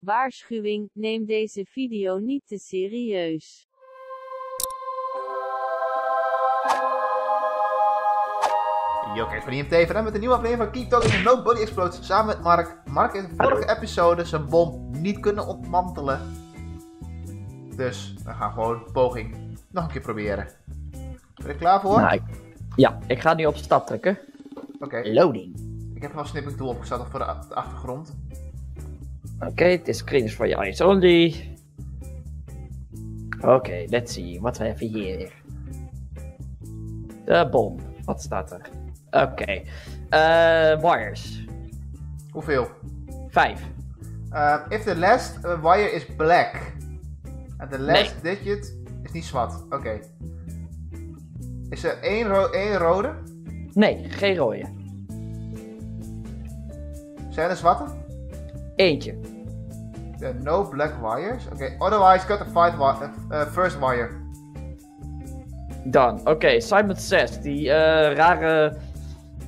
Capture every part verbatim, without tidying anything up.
Waarschuwing, neem deze video niet te serieus. Yo, kijk van I M T V vandaag met een nieuwe aflevering van Keep Talking and Nobody Explodes samen met Mark. Mark heeft in de vorige episode zijn bom niet kunnen ontmantelen. Dus we gaan gewoon de poging nog een keer proberen. Ben je er klaar voor? Nou, ik... Ja, ik ga nu op start drukken. Oké. Okay. Loading. Ik heb wel snipping tool opgezet voor de, de achtergrond. Oké, okay, this screen is for your eyes only. Oké, okay, let's see. Wat hebben we hier? De bom. Wat staat er? Oké. Okay. Uh, wires. Hoeveel? Vijf. Uh, if the last uh, wire is black. And the last nee. digit is niet zwart. Oké. Okay. Is er één, ro één rode? Nee, geen rode. Zijn er zwarte? Eentje. There are no black wires. Oké, okay. Otherwise cut the five wi uh, first wire. Dan. Oké, okay. Simon zes. Die uh, rare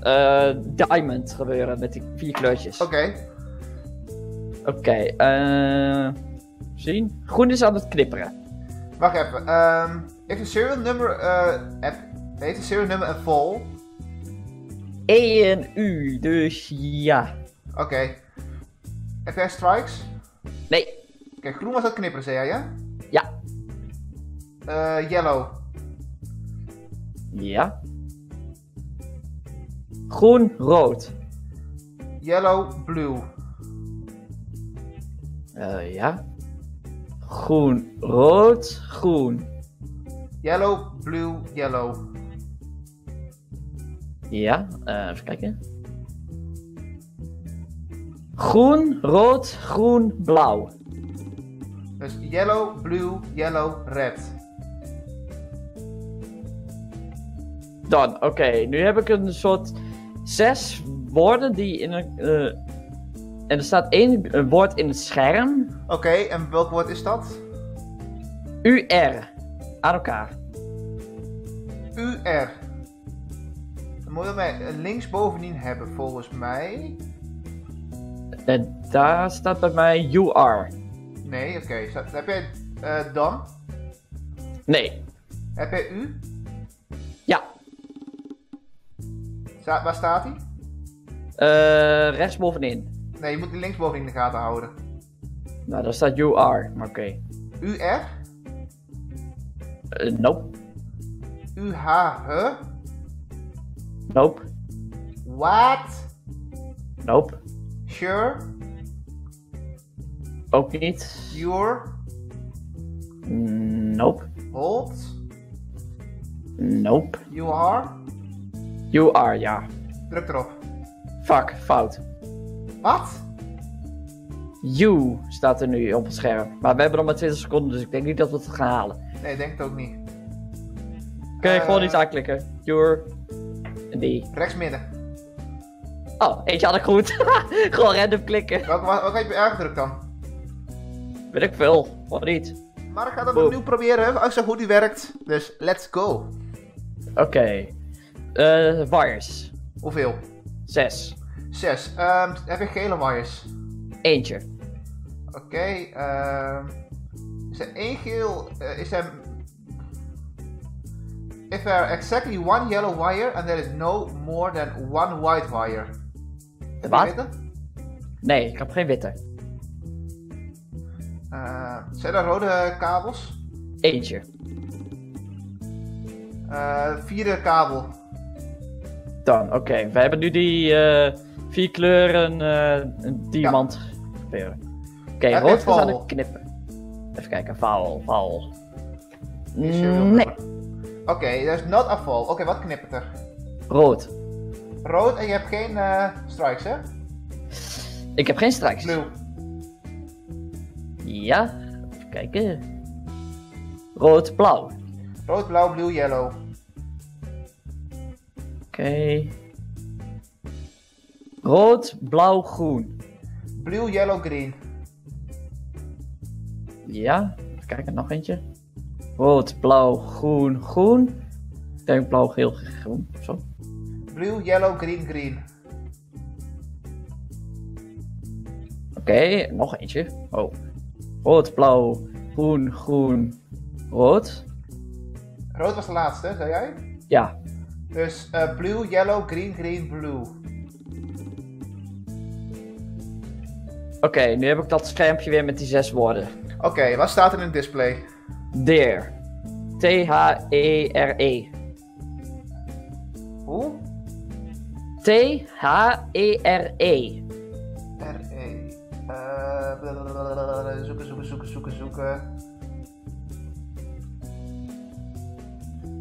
uh, diamond gebeuren met die vier kleurtjes. Oké. Okay. Oké, okay. uh, zien. Groen is aan het knipperen. Wacht even. Um, if the serial number uh, heet de serial number een vol? E en U, dus ja. Oké. Okay. Heb jij strikes? Nee. Oké, okay, groen was dat knipperen, zei jij, ja? Ja. Uh, yellow. Ja. Groen, rood. Yellow, blue. Uh, ja. Groen, rood, groen. Yellow, blue, yellow. Ja, uh, even kijken. Groen, rood, groen, blauw. Dus yellow, blue, yellow, red. Dan, oké. Okay. Nu heb ik een soort zes woorden die in een... Uh, en er staat één woord in het scherm. Oké, okay, en welk woord is dat? U R. Aan elkaar. U R. Dan moet je mij links bovenin hebben, volgens mij. En daar staat bij mij U R. Nee, oké. Okay. Heb jij uh, dan? Nee. Heb jij U? Ja. Sta waar staat hij? Uh, rechts bovenin. Nee, je moet die links bovenin in de gaten houden. Nou, daar staat U R, maar oké. Okay. U R? Uh, nope. U H, huh? Nope. What? Nope. Sure? Ook niet. Your? Nope. Hold? Nope. You are? You are, ja. Druk erop. Fuck, fout. Wat? You staat er nu op het scherm. Maar we hebben nog maar twintig seconden, dus ik denk niet dat we het gaan halen. Nee, ik denk het ook niet. Kun je uh, gewoon niet aanklikken. Your. Die. Rechts midden. Oh, eentje had ik goed. Gewoon random klikken. Welke, welke heb je aangedrukt dan? Weet ik veel, of niet. Maar ik ga dat opnieuw proberen, als ik zag hoe die werkt. Dus let's go. Oké. Okay. Uh, wires. Hoeveel? Zes. Zes. Um, heb je gele wires? Eentje. Oké. Okay, um, is er één geel? Uh, is er... If there are exactly one yellow wire and there is no more than one white wire. De witte? Nee, ik heb geen witte. Uh, zijn er rode kabels? Eentje. Uh, vierde kabel. Dan, oké. Okay. We hebben nu die uh, vier kleuren uh, diamant gebeuren. Ja. Oké, okay, rood is aan het knippen. Even kijken, vaal, vaal. Nee. Oké, okay, dat is not a fall. Oké, okay, wat knippert er? Rood. Rood en je hebt geen uh, strikes, hè? Ik heb geen strikes. Blue. Ja, even kijken. Rood, blauw. Rood, blauw, blue, yellow. Oké. Okay. Rood, blauw, groen. Blue, yellow, green. Ja, even kijken, nog eentje. Rood, blauw, groen, groen. Ik denk blauw, geel, groen. Zo. Blue, yellow, green, green. Oké, Oké, nog eentje. Oh. Rood, blauw, groen, groen, rood. Rood was de laatste, zei jij? Ja. Dus uh, blue, yellow, green, green, blue. Oké, okay, nu heb ik dat schermpje weer met die zes woorden. Oké, okay, wat staat er in het display? Deer. T H E R E. Hoe? T H E R E. R E. Uh, zoeken, zoeken, zoeken, zoeken, zoeken.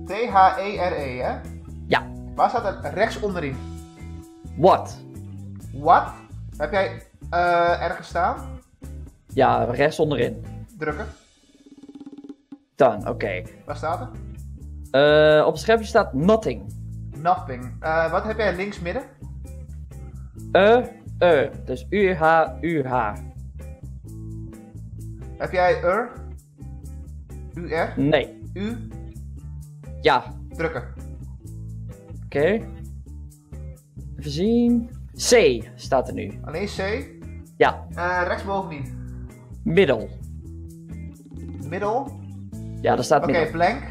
T H E R E, hè? Ja. Waar staat er rechts onderin? What? What? Heb jij uh, ergens staan? Ja, rechts onderin. Drukken. Dan, oké. Okay. Waar staat er? Uh, op het schermpje staat nothing. Nothing. Uh, wat heb jij links midden? E, E. Dus U H, U H. Heb jij er? U R? Nee. U? Ja. Drukken. Oké. Okay. Even zien. C staat er nu. Alleen C? Ja. Uh, rechtsbovenin. Middel. Middel? Ja, daar staat middel. Oké, okay, blank.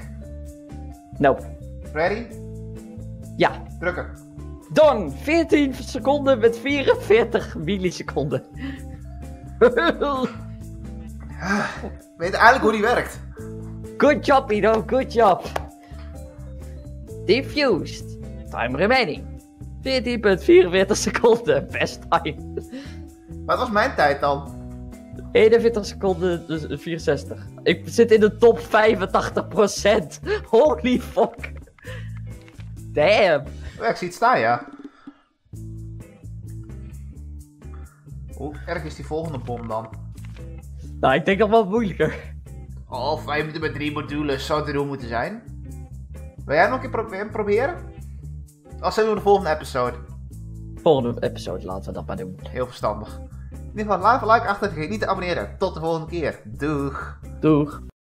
Nope. Ready? Ja. Drukken. Done! veertien seconden met vierenveertig milliseconden. Weet eigenlijk hoe die werkt. Good job, Ido. Good job. Diffused. Time remaining. veertien komma vierenveertig seconden. Best time. Wat was mijn tijd dan? eenenveertig seconden, dus vierenzestig. Ik zit in de top vijfentachtig procent. Holy fuck. Damn. Oh, ik zie het staan, ja. Hoe erg is die volgende bom dan? Nou, ik denk dat wel moeilijker. Oh, vijf minuten met drie modules zou te doen moeten zijn. Wil jij nog een keer pro proberen? Als zijn we de volgende episode. Volgende episode, laten we dat maar doen. Heel verstandig. In ieder geval, laat een like achter en vergeet niet te abonneren. Tot de volgende keer. Doeg. Doeg.